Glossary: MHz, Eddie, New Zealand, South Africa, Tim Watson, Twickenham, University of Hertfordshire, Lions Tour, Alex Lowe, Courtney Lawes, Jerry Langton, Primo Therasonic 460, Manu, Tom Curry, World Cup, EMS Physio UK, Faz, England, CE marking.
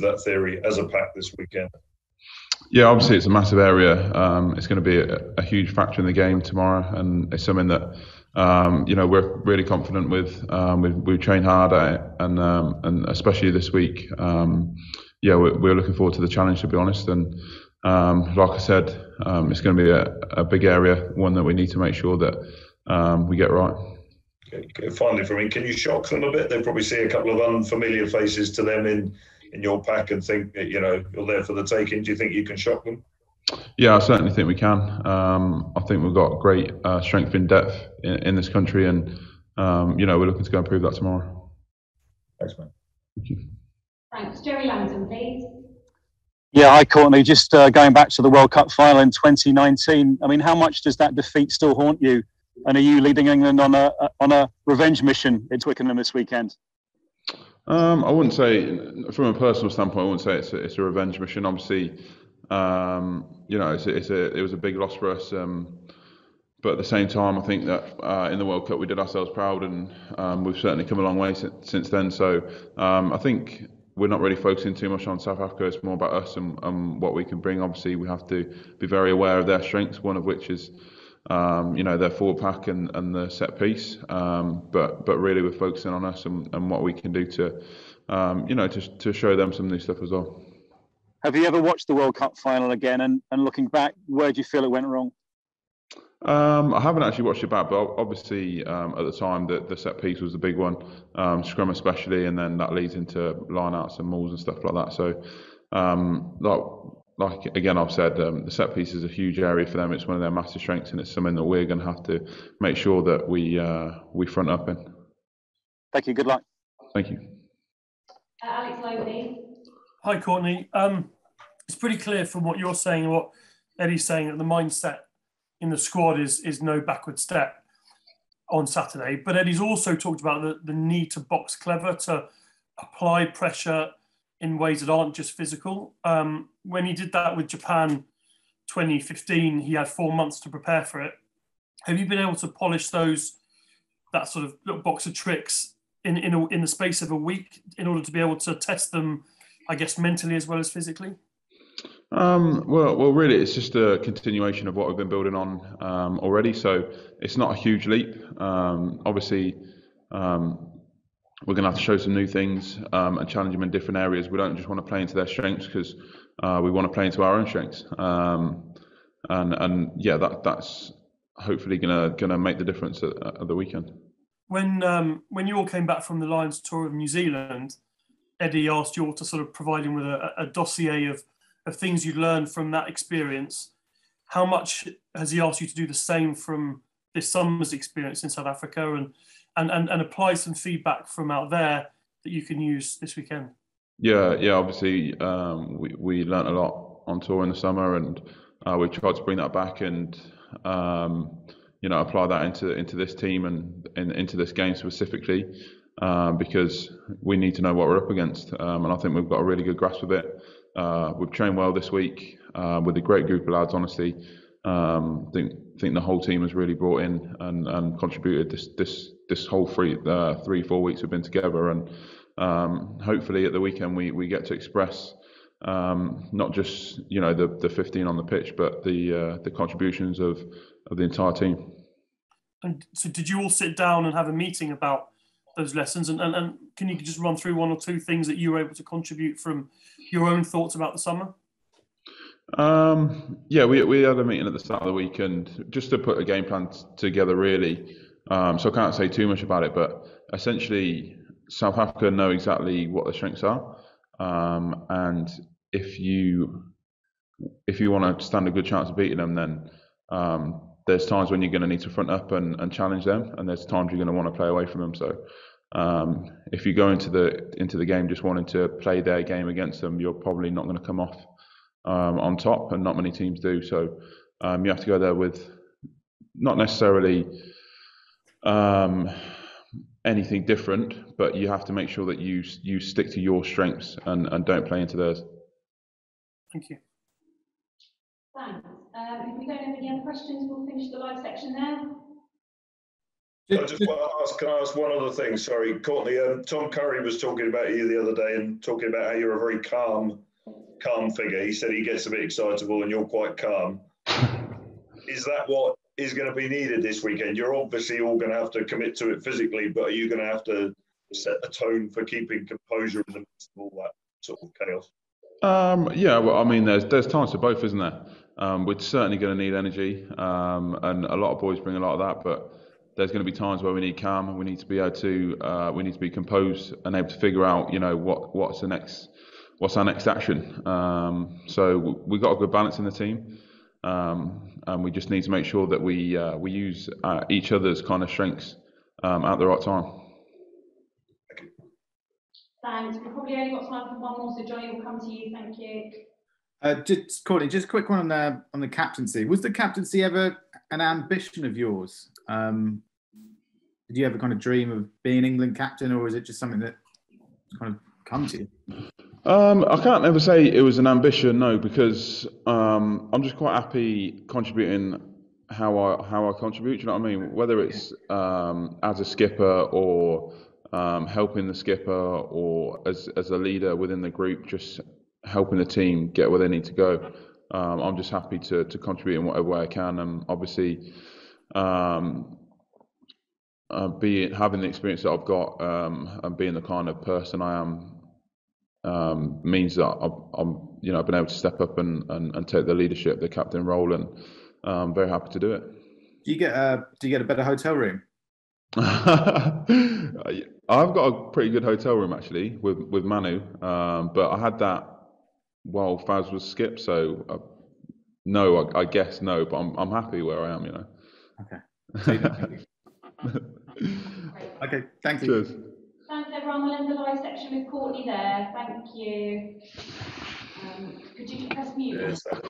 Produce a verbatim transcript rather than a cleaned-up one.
prove that theory as a pack this weekend? Yeah, obviously it's a massive area. Um, it's going to be a, a huge factor in the game tomorrow, and it's something that um, you know we're really confident with. Um, we we train hard at it, and um, and especially this week. Um, yeah, we're, we're looking forward to the challenge, to be honest. And um, like I said, um, it's going to be a, a big area, one that we need to make sure that um, we get right. Okay, finally, for me, can you shock them a bit? They'll probably see a couple of unfamiliar faces to them in. in your pack and think that, you know, you're there for the taking. Do you think you can shock them? Yeah, I certainly think we can. Um, I think we've got great uh, strength and depth in, in this country, and, um, you know, we're looking to go and prove that tomorrow. Thanks, man. Thank you. Thanks. Jerry Langton, please. Yeah, hi, Courtney. Just uh, going back to the World Cup final in twenty nineteen, I mean, how much does that defeat still haunt you? And are you leading England on a, on a revenge mission in Twickenham this weekend? Um, I wouldn't say, from a personal standpoint, I wouldn't say it's a, it's a revenge mission. Obviously, um, you know, it's a, it's a, it was a big loss for us. Um, but at the same time, I think that uh, in the World Cup, we did ourselves proud, and um, we've certainly come a long way since, since then. So um, I think we're not really focusing too much on South Africa. It's more about us and, and what we can bring. Obviously, we have to be very aware of their strengths, one of which is Um, you know, their forward pack and, and the set piece, um, but but really we're focusing on us and, and what we can do to, um, you know, to to show them some new stuff as well. Have you ever watched the World Cup final again? And, and looking back, where do you feel it went wrong? Um, I haven't actually watched it back, but obviously um, at the time the, the set piece was the big one, um, scrum especially, and then that leads into line-outs and mauls and stuff like that. So, um, like. Like, again, I've said, um, the set piece is a huge area for them. It's one of their massive strengths, and it's something that we're going to have to make sure that we uh, we front up in. Thank you. Good luck. Thank you. Uh, Alex Lowe. Hi, Courtney. Um, it's pretty clear from what you're saying and what Eddie's saying that the mindset in the squad is, is no backward step on Saturday. But Eddie's also talked about the, the need to box clever, to apply pressure in ways that aren't just physical. Um, when he did that with Japan twenty fifteen, he had four months to prepare for it. Have you been able to polish those, that sort of little box of tricks in in, a, in the space of a week in order to be able to test them, I guess, mentally as well as physically? Um, well, well, really, it's just a continuation of what we've been building on um, already. So it's not a huge leap. Um, obviously. Um, We're going to have to show some new things um, and challenge them in different areas. We don't just want to play into their strengths, because uh, we want to play into our own strengths. Um, and, and yeah, that that's hopefully going to going to make the difference at, at the weekend. When um, when you all came back from the Lions Tour of New Zealand, Eddie asked you all to sort of provide him with a, a dossier of, of things you'd learned from that experience. How much has he asked you to do the same from this summer's experience in South Africa, and And, and, and apply some feedback from out there that you can use this weekend? Yeah, yeah. Obviously, um, we, we learnt a lot on tour in the summer, and uh, we tried to bring that back and, um, you know, apply that into into this team and, and into this game specifically, uh, because we need to know what we're up against. Um, and I think we've got a really good grasp of it. Uh, we've trained well this week uh, with a great group of lads, honestly. Um, I think think the whole team has really brought in and, and contributed this this this whole three uh, three four weeks we've been together, and um, hopefully at the weekend we, we get to express um, not just you know the the fifteen on the pitch, but the uh, the contributions of, of the entire team. And so, did you all sit down and have a meeting about those lessons? And, and, and can you just run through one or two things that you were able to contribute from your own thoughts about the summer? Um, yeah, we we had a meeting at the start of the week, and just to put a game plan t together really, um, so I can't say too much about it, but essentially South Africa know exactly what their strengths are, um, and if you if you want to stand a good chance of beating them, then um, there's times when you're going to need to front up and, and challenge them, and there's times you're going to want to play away from them. So um, if you go into the into the game just wanting to play their game against them, you're probably not going to come off Um, on top, and not many teams do. So um, you have to go there with not necessarily um, anything different, but you have to make sure that you you stick to your strengths and, and don't play into theirs. Thank you. Thanks. Um, if we don't have any other questions, we'll finish the live section there. I just want to ask, can I ask one other thing? Sorry, Courtney. Um, Tom Curry was talking about you the other day and talking about how you're a very calm, calm figure. He said he gets a bit excitable and you're quite calm. Is that what is going to be needed this weekend? You're obviously all going to have to commit to it physically, but are you going to have to set the tone for keeping composure in the midst of all that sort of chaos? Um, yeah, well, I mean, there's there's times for both, isn't there? Um, we're certainly going to need energy, um, and a lot of boys bring a lot of that, but there's going to be times where we need calm, and we need to be able to, uh, we need to be composed and able to figure out, you know, what what's the next, what's our next action. Um, so we've got a good balance in the team, um, and we just need to make sure that we uh, we use uh, each other's kind of strengths um, at the right time. Thanks. We've probably only got time for one more, so Johnny will come to you. Thank you. Uh, just Courtney, just a quick one on the on the captaincy. Was the captaincy ever an ambition of yours? Um, Did you ever kind of dream of being England captain, or is it just something that kind of come to you? Um, I can't ever say it was an ambition, no, because um, I'm just quite happy contributing how I how I contribute. Do you know what I mean? Whether it's um, as a skipper or um, helping the skipper, or as as a leader within the group, just helping the team get where they need to go. Um, I'm just happy to to contribute in whatever way I can, and obviously. Um, Uh, being having the experience that I've got um, and being the kind of person I am um, means that I've, I'm, you know, I've been able to step up and, and, and take the leadership, the captain role, and I'm very happy to do it. Do you get a Do you get a better hotel room? I've got a pretty good hotel room actually with with Manu, um, but I had that while Faz was skipped, so I, no, I, I guess no, but I'm I'm happy where I am, you know. Okay. Okay, thank you. Cheers. Thanks everyone, we'll end the live section with Courtney there, thank you. Um, could you press mute? Yes.